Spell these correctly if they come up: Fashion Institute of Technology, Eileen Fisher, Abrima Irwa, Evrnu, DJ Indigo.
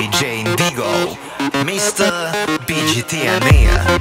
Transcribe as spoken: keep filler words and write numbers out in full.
D J Indigo, Mister B G T Mania.